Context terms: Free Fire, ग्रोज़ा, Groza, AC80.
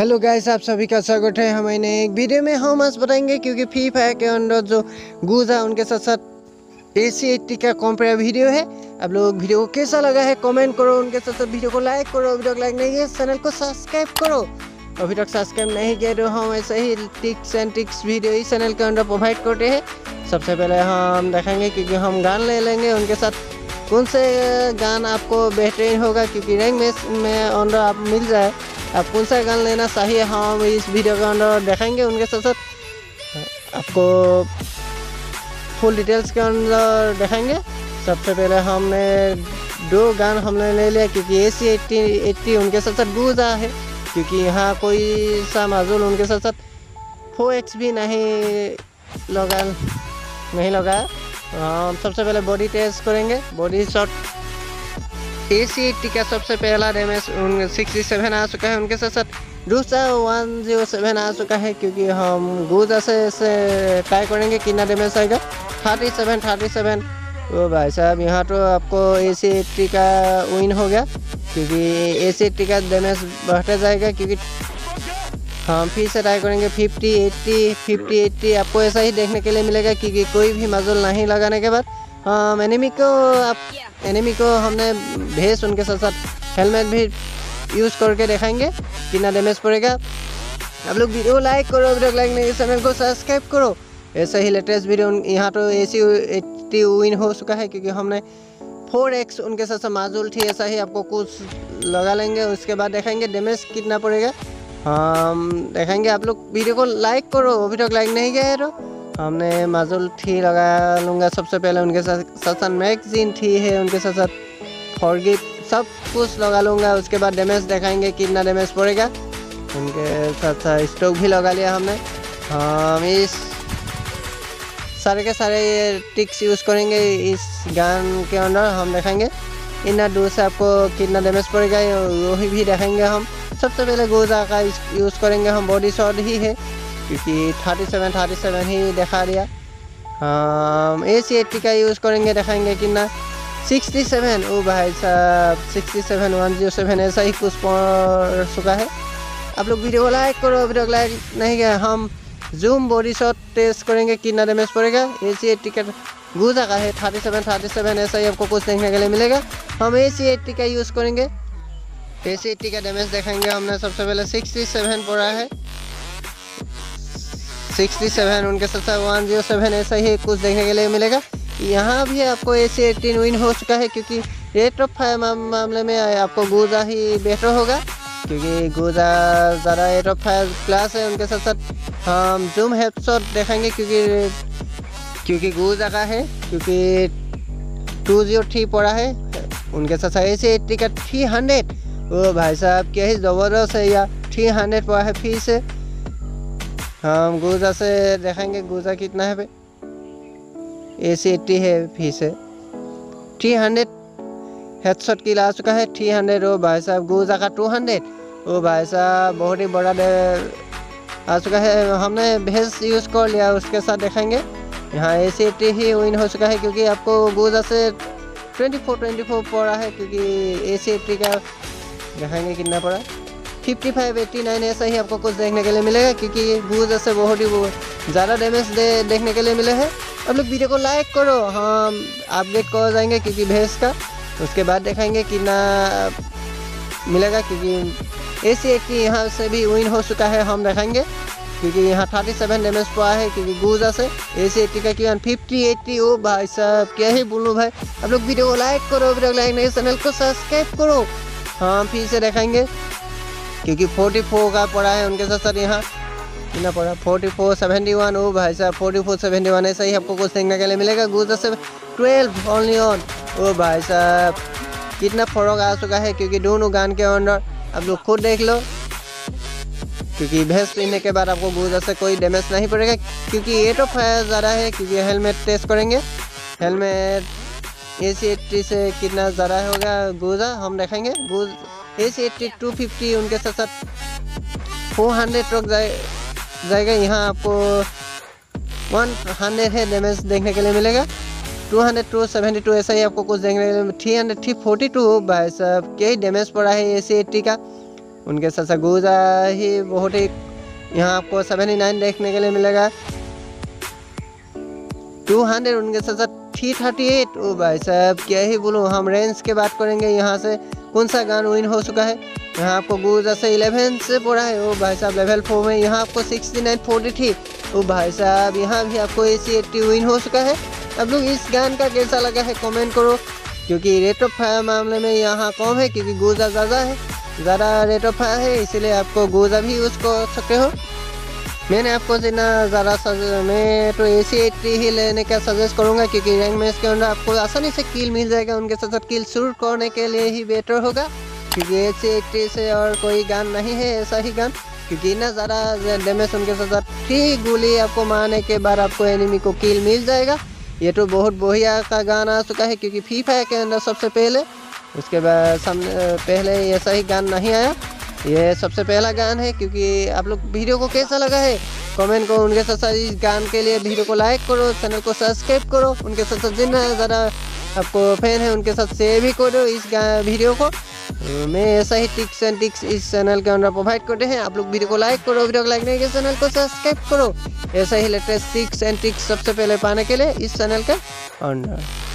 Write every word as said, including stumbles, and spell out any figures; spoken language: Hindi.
हेलो गाइस, आप सभी का स्वागत है हमारे नए एक वीडियो में। हम आज बताएंगे क्योंकि फ्री फायर के अंदर जो ग्रोज़ा उनके साथ साथ ए सी एटी का कंपेयर वीडियो है। आप लोग वीडियो को कैसा लगा है कमेंट करो, उनके साथ साथ वीडियो को लाइक करो। वीडियो को लाइक नहीं है चैनल को सब्सक्राइब करो, अभी तक सब्सक्राइब नहीं किया तो हम ऐसे ही टिक्स एंड ट्रिक्स वीडियो इस चैनल के अंदर प्रोवाइड करते हैं। सबसे पहले हम देखेंगे क्योंकि हम गान ले लेंगे उनके साथ कौन से गान आपको बेहतरीन होगा, क्योंकि रैंक मैच में अंदर आप मिल जाए आप कौन सा गान लेना चाहिए हम इस वीडियो के अंदर देखेंगे। उनके साथ साथ आपको फुल डिटेल्स के अंदर देखेंगे। सबसे पहले हमने दो गान हमने ले लिया क्योंकि ए सी एटी उनके साथ साथ ग्रोज़ा है, क्योंकि यहाँ कोई सा माजूल उनके साथ साथ फोर एक्स भी नहीं लगा नहीं लगाया। हम सबसे पहले बॉडी टेस्ट करेंगे। Body shot A C eighty का सबसे पहला डैमेज सिक्सटी सेवन आ चुका है, उनके साथ साथ दूसरा वन जीरो सेवन आ चुका है। क्योंकि हम ग्रोज़ा से ट्राई करेंगे कितना डैमेज आएगा। थर्टी सेवन थर्टी सेवन, वो भाई साहब यहाँ तो आपको ए सी एटी का विन हो गया क्योंकि ए सी एटी का डैमेज बढ़ता जाएगा। क्योंकि हम फिर से ट्राई करेंगे फिफ्टी एट्टी फिफ्टी एट्टी, आपको ऐसा ही देखने के लिए मिलेगा क्योंकि कोई भी मजूल नहीं लगाने के बाद हम एनिमी को आप एनिमी को हमने भेज उनके साथ साथ हेलमेट भी यूज़ करके देखेंगे कितना डैमेज पड़ेगा। आप लोग वीडियो लाइक करो, वीडियो लाइक नहीं चैनल को सब्सक्राइब करो। ऐसे ही लेटेस्ट वीडियो यहाँ तो ए सी एटी विन हो चुका है क्योंकि हमने फोर एक्स उनके साथ साथ माजूल थी, ऐसा ही आपको कुछ लगा लेंगे उसके बाद देखेंगे डैमेज कितना पड़ेगा हम देखेंगे। आप लोग वीडियो को लाइक करो, अभी तक लाइक नहीं किया है तो हमने माजुल थी लगा लूँगा। सबसे पहले उनके साथ साथ मैगजीन थी है, उनके साथ साथ फॉरगिव सब कुछ लगा लूँगा, उसके बाद डैमेज देखेंगे कितना डैमेज पड़ेगा। उनके साथ साथ स्टॉक भी लगा लिया हमने। हम इस सारे के सारे ये ट्रिक्स यूज़ करेंगे इस गान के अंदर। हम देखेंगे इतना दूर से आपको कितना डैमेज पड़ेगा वही भी देखेंगे। हम सबसे पहले ग्रोज़ा का यूज़ करेंगे, हम बॉडी शॉट ही है क्योंकि थर्टी सेवन थर्टी सेवन ही दिखा दिया। हम ए सी एटी का यूज़ करेंगे, देखेंगे कितना सिक्सटी सेवन, ओ भाई साहब sixty seven one zero seven, ऐसा ही कुछ पड़ चुका है। आप लोग वीडियो को लाइक करो, वीडियो को लाइक नहीं किया। हम जूम बॉडी शॉट टेस्ट करेंगे कितना डैमेज पड़ेगा। ए सी एटी का ग्रोज़ा का है थर्टी सेवन थर्टी सेवन, ऐसा ही आपको कुछ देखने के लिए मिलेगा। हम ए सी एटी का यूज़ करेंगे, ए सी एटी का डैमेज देखेंगे। हमने सबसे पहले सिक्सटी सेवन पड़ा है, सिक्सटी सेवन उनके साथ साथ वन जीरो सेवन, ऐसा ही कुछ देखने के लिए मिलेगा। यहाँ भी आपको ए सी एटी विन हो चुका है क्योंकि रेट ऑफ फायर मामले में आपको ग्रोज़ा ही बेहतर होगा क्योंकि ग्रोज़ा ज़्यादा रेट ऑफ फायर क्लास है। उनके साथ साथ हम जूम हेडशॉट देखेंगे क्योंकि क्योंकि ग्रोज़ा का है क्योंकि टू जीरो थ्री पड़ा है, उनके साथ साथ ए सी एटी का थ्री हंड्रेड, ओ भाई साहब क्या ही ज़बरदस्त है या थ्री हंड्रेड पर है। फीस है हम ग्रोज़ा से देखेंगे ग्रोज़ा कितना है पे ए सी एटी है फीस है थ्री हंड्रेड हेडशॉट किल आ चुका है थ्री हंड्रेड, ओ भाई साहब ग्रोज़ा का टू हंड्रेड, ओ भाई साहब बहुत ही बड़ा आ चुका है। हमने भेस यूज़ कर लिया, उसके साथ देखेंगे यहाँ ए सी एटी ही विन हो चुका है क्योंकि आपको ग्रोज़ा से ट्वेंटी फोर ट्वेंटी फोर पड़ा है क्योंकि ए सी एटी का देखेंगे कितना पड़ा फिफ्टी फाइव एट्टी नाइन, ऐसा ही आपको कुछ देखने के लिए मिलेगा क्योंकि ये ग्रोज़ा से बहुत ही ज़्यादा डैमेज दे देखने के लिए मिले हैं। आप लोग वीडियो को लाइक करो, हम अपडेट कर जाएंगे क्योंकि भैंस का उसके बाद देखेंगे कितना मिलेगा क्योंकि ए सी एटी यहाँ से भी विन हो चुका है। हम देखेंगे क्योंकि यहाँ थर्टी सेवन डैमेज पड़ा है क्योंकि ग्रोज़ा से ए सी एटी का क्यों फिफ्टी एट्टी, ओ भाई साहब क्या ही बोलूँ भाई। आप लोग वीडियो को लाइक करो, वीडियो को लाइक नहीं चैनल को सब्सक्राइब करो। हाँ फिर से देखेंगे क्योंकि फोर्टी फोर का पड़ा है, उनके साथ साथ यहाँ कितना पड़ा फोर्टी फोर सेवेंटी वन, ओ भाई साहब फोर्टी फोर सेवेंटी वन, ऐसा ही आपको कुछ देखने के लिए मिलेगा। ग्रोज़ा से ट्वेल्व ओनली ऑन, ओ भाई साहब कितना फर्क आ चुका है क्योंकि दोनों गान के अंदर। आप लोग खुद देख लो क्योंकि भेज पीने के बाद आपको ग्रोज़ा से कोई डैमेज नहीं पड़ेगा क्योंकि रेट ऑफ फायर ज़्यादा है। क्योंकि हेलमेट टेस्ट करेंगे, हेलमेट ए सी एटी से कितना ज़्यादा होगा ग्रोज़ा हम देखेंगे। A C eighty two fifty उनके साथ साथ फोर हंड्रेड तक जाएगा, यहाँ आपको वन हंड्रेड है डैमेज देखने के लिए मिलेगा। Two hundred two seventy two, ऐसा ही आपको कुछ देखने के लिए। Three hundred three forty two, भाई साहब क्या ही डैमेज पड़ा है ए सी एटी का। उनके साथ ग्रोजा ही बहुत ही यहाँ आपको सेवेंटी नाइन देखने के लिए मिलेगा, टू हंड्रेड उनके साथ साथ थ्री थर्टी एट। ओ भाई साहब क्या ही बोलूँ, हम रेंज के बात करेंगे यहाँ से कौन सा गान विन हो चुका है। यहाँ आपको ग्रोजा से इलेवन से पड़ा है। ओ भाई साहब लेवल फोर में यहाँ आपको सिक्सटी नाइन फोर्टी थी। ओ भाई साहब यहाँ भी आपको ए सी एटी विन हो चुका है। अब लोग इस गान का कैसा लगा है कमेंट करो, क्योंकि रेट ऑफ फायर मामले में यहाँ कम है क्योंकि ग्रोजा ज़्यादा है, ज़्यादा रेट ऑफ फायर है, इसीलिए आपको ग्रोजा भी यूज़ कर सकते हो। मैंने आपको जितना ज़्यादा मैं तो ए सी एटी ही लेने का सजेस्ट करूँगा, क्योंकि रैंक में इसके अंदर आपको आसानी से किल मिल जाएगा, उनके साथ साथ किल शूट करने के लिए ही बेटर होगा, क्योंकि ए सी एटी से और कोई गान नहीं है ऐसा ही गान, क्योंकि इतना ज़्यादा डैमेज उनके साथ साथ फ्री गोली आपको मारने के बाद आपको एनिमी को किल मिल जाएगा। ये तो बहुत बढ़िया का गान आ चुका है, क्योंकि फ्री फायर के अंदर सबसे पहले उसके बाद सामने पहले ऐसा ही गान नहीं आया, ये सबसे पहला गान है। क्योंकि आप लोग वीडियो को कैसा लगा है कमेंट करो, उनके साथ साथ इस गान के लिए वीडियो को लाइक करो, चैनल को सब्सक्राइब करो, उनके साथ साथ जितना ज़्यादा आपको फैन है उनके साथ शेयर भी करो इस वीडियो को। मैं ऐसा ही टिप्स एंड ट्रिक्स इस चैनल के अंदर प्रोवाइड करते हैं। आप लोग वीडियो को लाइक करो, वीडियो को लाइक नहीं किया चैनल को सब्सक्राइब करो, ऐसा ही लेटेस्ट टिप्स एंड ट्रिक्स सबसे पहले पाने के लिए इस चैनल के अंदर।